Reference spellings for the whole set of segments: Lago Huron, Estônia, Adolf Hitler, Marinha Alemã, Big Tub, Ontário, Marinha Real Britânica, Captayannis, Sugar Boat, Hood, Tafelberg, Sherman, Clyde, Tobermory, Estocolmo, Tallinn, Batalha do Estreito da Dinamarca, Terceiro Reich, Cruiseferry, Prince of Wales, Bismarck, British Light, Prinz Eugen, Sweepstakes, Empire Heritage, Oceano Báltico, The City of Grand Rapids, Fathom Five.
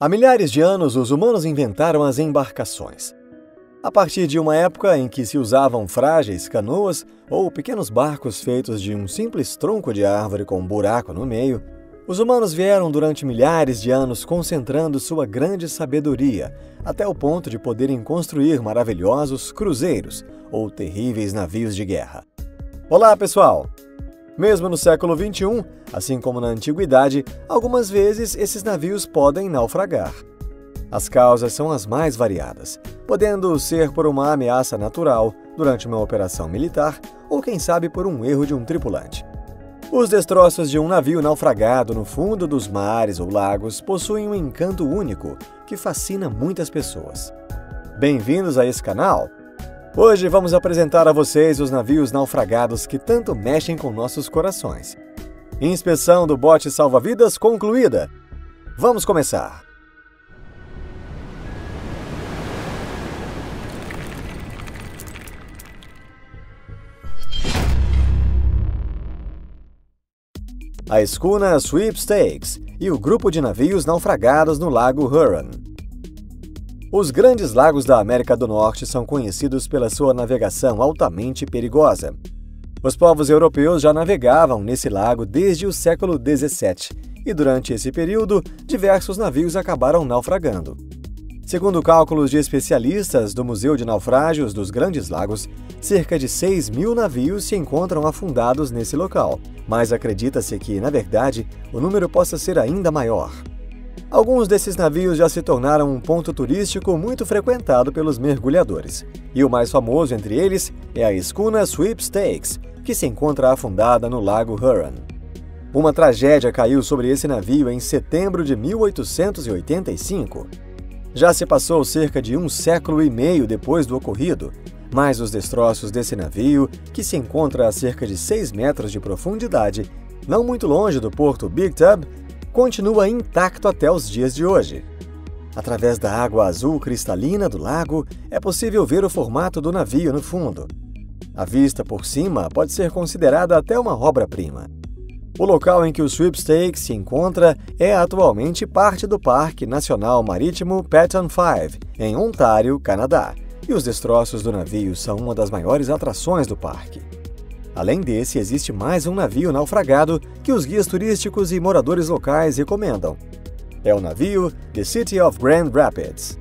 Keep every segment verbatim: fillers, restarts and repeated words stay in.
Há milhares de anos, os humanos inventaram as embarcações. A partir de uma época em que se usavam frágeis canoas ou pequenos barcos feitos de um simples tronco de árvore com um buraco no meio, os humanos vieram durante milhares de anos concentrando sua grande sabedoria, até o ponto de poderem construir maravilhosos cruzeiros ou terríveis navios de guerra. Olá, pessoal! Mesmo no século vinte e um, assim como na antiguidade, algumas vezes esses navios podem naufragar. As causas são as mais variadas, podendo ser por uma ameaça natural, durante uma operação militar, ou quem sabe por um erro de um tripulante. Os destroços de um navio naufragado no fundo dos mares ou lagos possuem um encanto único que fascina muitas pessoas. Bem-vindos a esse canal! Hoje vamos apresentar a vocês os navios naufragados que tanto mexem com nossos corações. Inspeção do bote salva-vidas concluída! Vamos começar! A escuna Sweepstakes e o grupo de navios naufragados no Lago Huron. Os grandes lagos da América do Norte são conhecidos pela sua navegação altamente perigosa. Os povos europeus já navegavam nesse lago desde o século dezessete, e durante esse período, diversos navios acabaram naufragando. Segundo cálculos de especialistas do Museu de Naufrágios dos Grandes Lagos, cerca de seis mil navios se encontram afundados nesse local, mas acredita-se que, na verdade, o número possa ser ainda maior. Alguns desses navios já se tornaram um ponto turístico muito frequentado pelos mergulhadores. E o mais famoso entre eles é a escuna Sweepstakes, que se encontra afundada no Lago Huron. Uma tragédia caiu sobre esse navio em setembro de mil oitocentos e oitenta e cinco. Já se passou cerca de um século e meio depois do ocorrido, mas os destroços desse navio, que se encontra a cerca de seis metros de profundidade, não muito longe do porto Big Tub, continua intacto até os dias de hoje. Através da água azul cristalina do lago, é possível ver o formato do navio no fundo. A vista por cima pode ser considerada até uma obra-prima. O local em que o Sweepstakes se encontra é atualmente parte do Parque Nacional Marítimo Fathom Five, em Ontário, Canadá, e os destroços do navio são uma das maiores atrações do parque. Além desse, existe mais um navio naufragado que os guias turísticos e moradores locais recomendam. É o navio The City of Grand Rapids.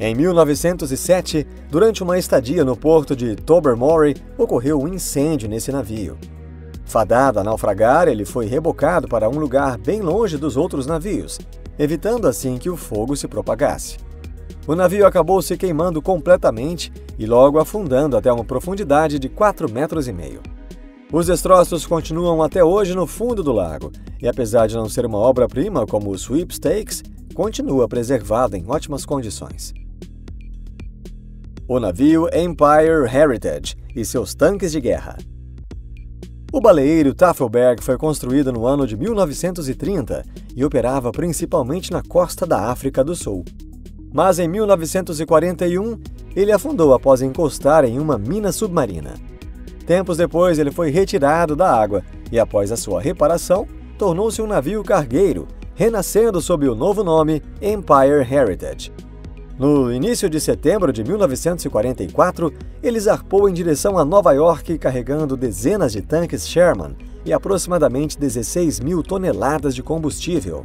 Em mil novecentos e sete, durante uma estadia no porto de Tobermory, ocorreu um incêndio nesse navio. Fadado a naufragar, ele foi rebocado para um lugar bem longe dos outros navios, evitando assim que o fogo se propagasse. O navio acabou se queimando completamente e logo afundando até uma profundidade de quatro metros e meio. Os destroços continuam até hoje no fundo do lago, e apesar de não ser uma obra-prima como o Sweepstakes, continua preservado em ótimas condições. O navio Empire Heritage e seus tanques de guerra. O baleeiro Tafelberg foi construído no ano de mil novecentos e trinta e operava principalmente na costa da África do Sul. Mas em mil novecentos e quarenta e um, ele afundou após encostar em uma mina submarina. Tempos depois, ele foi retirado da água e, após a sua reparação, tornou-se um navio cargueiro, renascendo sob o novo nome Empire Heritage. No início de setembro de mil novecentos e quarenta e quatro, ele zarpou em direção a Nova York carregando dezenas de tanques Sherman e aproximadamente dezesseis mil toneladas de combustível.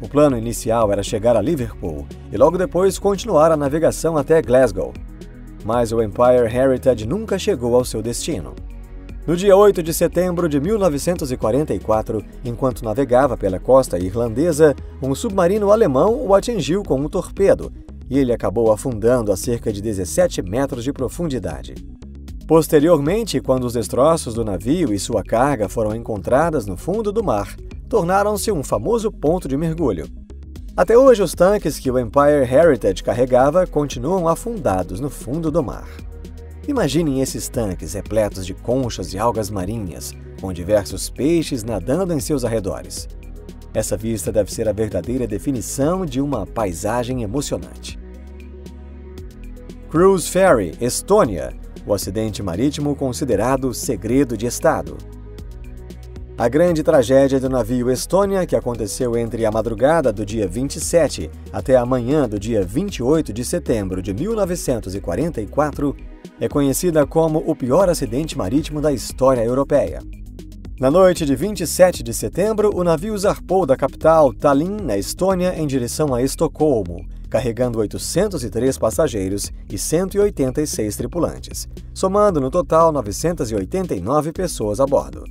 O plano inicial era chegar a Liverpool e logo depois continuar a navegação até Glasgow. Mas o Empire Heritage nunca chegou ao seu destino. No dia oito de setembro de mil novecentos e quarenta e quatro, enquanto navegava pela costa irlandesa, um submarino alemão o atingiu com um torpedo e ele acabou afundando a cerca de dezessete metros de profundidade. Posteriormente, quando os destroços do navio e sua carga foram encontradas no fundo do mar, tornaram-se um famoso ponto de mergulho. Até hoje, os tanques que o Empire Heritage carregava continuam afundados no fundo do mar. Imaginem esses tanques repletos de conchas e algas marinhas, com diversos peixes nadando em seus arredores. Essa vista deve ser a verdadeira definição de uma paisagem emocionante. Cruise Ferry, Estônia, o acidente marítimo considerado segredo de Estado. A grande tragédia do navio Estônia, que aconteceu entre a madrugada do dia vinte e sete até a manhã do dia vinte e oito de setembro de mil novecentos e quarenta e quatro, é conhecida como o pior acidente marítimo da história europeia. Na noite de vinte e sete de setembro, o navio zarpou da capital Tallinn, na Estônia, em direção a Estocolmo, carregando oitocentos e três passageiros e cento e oitenta e seis tripulantes, somando no total novecentas e oitenta e nove pessoas a bordo.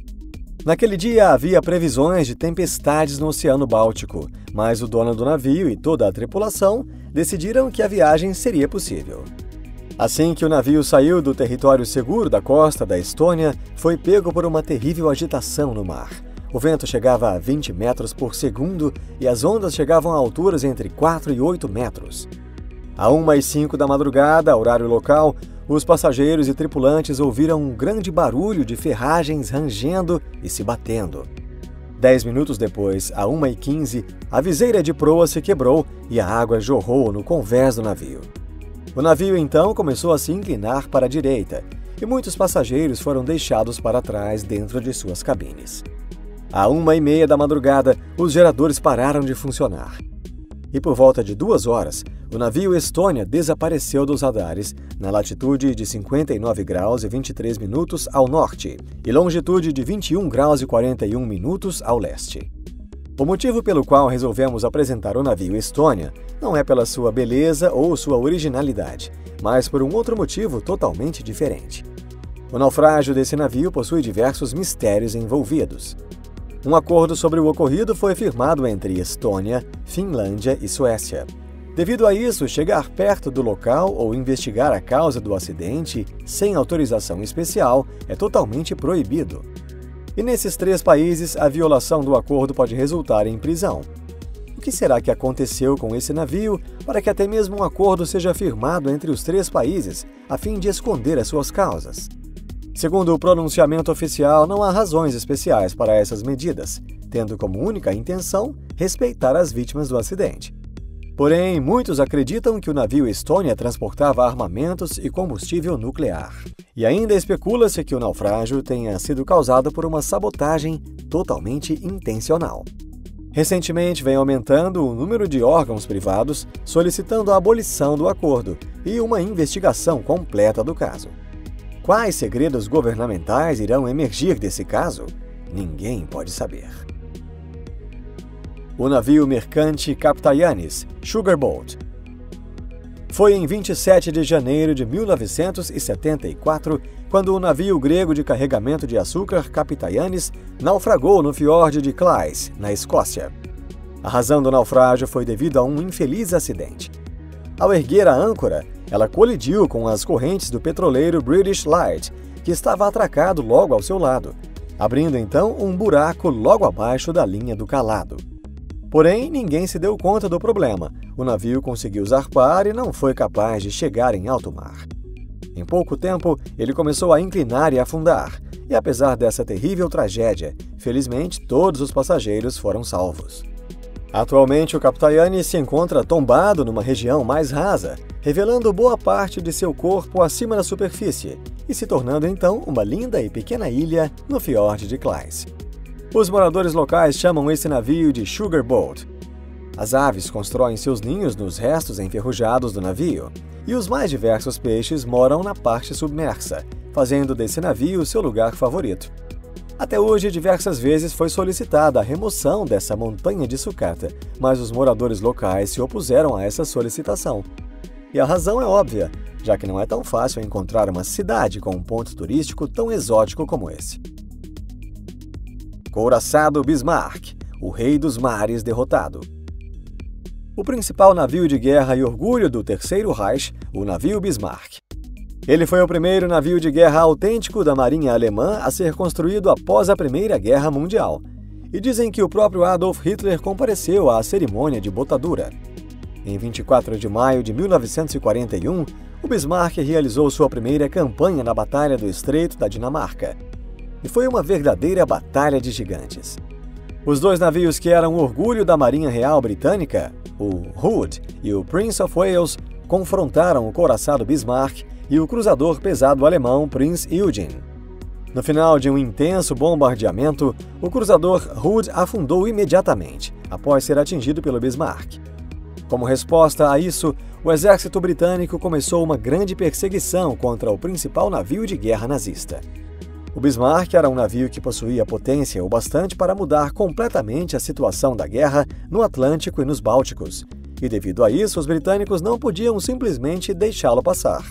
Naquele dia havia previsões de tempestades no Oceano Báltico, mas o dono do navio e toda a tripulação decidiram que a viagem seria possível. Assim que o navio saiu do território seguro da costa da Estônia, foi pego por uma terrível agitação no mar. O vento chegava a vinte metros por segundo e as ondas chegavam a alturas entre quatro e oito metros. À uma e cinco da madrugada, horário local, os passageiros e tripulantes ouviram um grande barulho de ferragens rangendo e se batendo. Dez minutos depois, à uma e quinze, a viseira de proa se quebrou e a água jorrou no convés do navio. O navio então começou a se inclinar para a direita e muitos passageiros foram deixados para trás dentro de suas cabines. À uma e meia da madrugada, os geradores pararam de funcionar. E por volta de duas horas, o navio Estônia desapareceu dos radares na latitude de cinquenta e nove graus e vinte e três minutos ao norte e longitude de vinte e um graus e quarenta e um minutos ao leste. O motivo pelo qual resolvemos apresentar o navio Estônia não é pela sua beleza ou sua originalidade, mas por um outro motivo totalmente diferente. O naufrágio desse navio possui diversos mistérios envolvidos. Um acordo sobre o ocorrido foi firmado entre Estônia, Finlândia e Suécia. Devido a isso, chegar perto do local ou investigar a causa do acidente sem autorização especial é totalmente proibido. E nesses três países, a violação do acordo pode resultar em prisão. O que será que aconteceu com esse navio para que até mesmo um acordo seja firmado entre os três países, a fim de esconder as suas causas? Segundo o pronunciamento oficial, não há razões especiais para essas medidas, tendo como única intenção respeitar as vítimas do acidente. Porém, muitos acreditam que o navio Estônia transportava armamentos e combustível nuclear. E ainda especula-se que o naufrágio tenha sido causado por uma sabotagem totalmente intencional. Recentemente vem aumentando o número de órgãos privados solicitando a abolição do acordo e uma investigação completa do caso. Quais segredos governamentais irão emergir desse caso? Ninguém pode saber. O navio mercante Captayannis, Sugarboat. Foi em vinte e sete de janeiro de mil novecentos e setenta e quatro quando o navio grego de carregamento de açúcar Captayannis naufragou no fiorde de Clyde, na Escócia. A razão do naufrágio foi devido a um infeliz acidente. Ao erguer a âncora, ela colidiu com as correntes do petroleiro British Light, que estava atracado logo ao seu lado, abrindo então um buraco logo abaixo da linha do calado. Porém, ninguém se deu conta do problema. O navio conseguiu zarpar e não foi capaz de chegar em alto mar. Em pouco tempo, ele começou a inclinar e afundar, e apesar dessa terrível tragédia, felizmente todos os passageiros foram salvos. Atualmente, o Captayannis se encontra tombado numa região mais rasa, revelando boa parte de seu corpo acima da superfície e se tornando então uma linda e pequena ilha no fiorde de Clyde. Os moradores locais chamam esse navio de Sugar Boat. As aves constroem seus ninhos nos restos enferrujados do navio e os mais diversos peixes moram na parte submersa, fazendo desse navio seu lugar favorito. Até hoje, diversas vezes foi solicitada a remoção dessa montanha de sucata, mas os moradores locais se opuseram a essa solicitação. E a razão é óbvia, já que não é tão fácil encontrar uma cidade com um ponto turístico tão exótico como esse. Couraçado Bismarck, o rei dos mares derrotado. O principal navio de guerra e orgulho do Terceiro Reich, o navio Bismarck. Ele foi o primeiro navio de guerra autêntico da Marinha Alemã a ser construído após a Primeira Guerra Mundial. E dizem que o próprio Adolf Hitler compareceu à cerimônia de botadura. Em vinte e quatro de maio de mil novecentos e quarenta e um, o Bismarck realizou sua primeira campanha na Batalha do Estreito da Dinamarca. E foi uma verdadeira batalha de gigantes. Os dois navios que eram o orgulho da Marinha Real Britânica, o Hood e o Prince of Wales, confrontaram o couraçado Bismarck e o cruzador pesado alemão Prinz Eugen. No final de um intenso bombardeamento, o cruzador Hood afundou imediatamente, após ser atingido pelo Bismarck. Como resposta a isso, o exército britânico começou uma grande perseguição contra o principal navio de guerra nazista. O Bismarck era um navio que possuía potência o bastante para mudar completamente a situação da guerra no Atlântico e nos Bálticos, e devido a isso os britânicos não podiam simplesmente deixá-lo passar.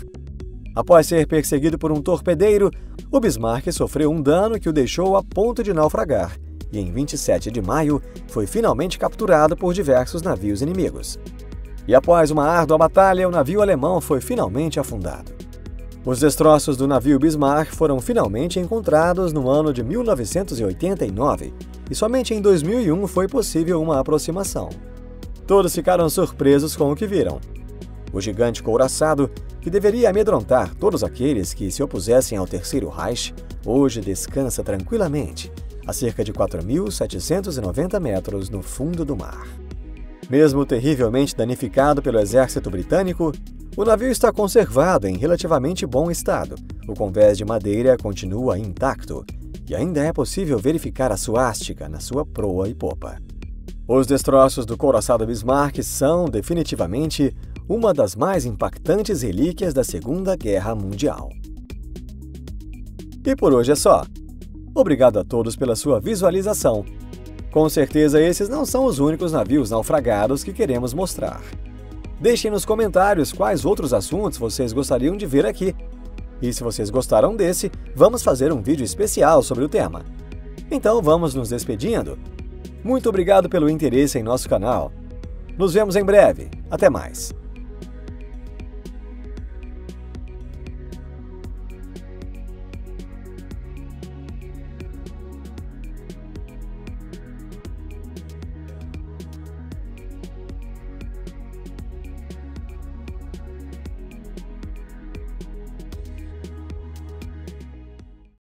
Após ser perseguido por um torpedeiro, o Bismarck sofreu um dano que o deixou a ponto de naufragar, e em vinte e sete de maio foi finalmente capturado por diversos navios inimigos. E após uma árdua batalha, o navio alemão foi finalmente afundado. Os destroços do navio Bismarck foram finalmente encontrados no ano de mil novecentos e oitenta e nove, e somente em dois mil e um foi possível uma aproximação. Todos ficaram surpresos com o que viram. O gigante couraçado, que deveria amedrontar todos aqueles que se opusessem ao Terceiro Reich, hoje descansa tranquilamente, a cerca de quatro mil setecentos e noventa metros no fundo do mar. Mesmo terrivelmente danificado pelo exército britânico, o navio está conservado em relativamente bom estado, o convés de madeira continua intacto, e ainda é possível verificar a suástica na sua proa e popa. Os destroços do couraçado Bismarck são, definitivamente, uma das mais impactantes relíquias da Segunda Guerra Mundial. E por hoje é só. Obrigado a todos pela sua visualização. Com certeza esses não são os únicos navios naufragados que queremos mostrar. Deixem nos comentários quais outros assuntos vocês gostariam de ver aqui. E se vocês gostaram desse, vamos fazer um vídeo especial sobre o tema. Então vamos nos despedindo. Muito obrigado pelo interesse em nosso canal. Nos vemos em breve. Até mais!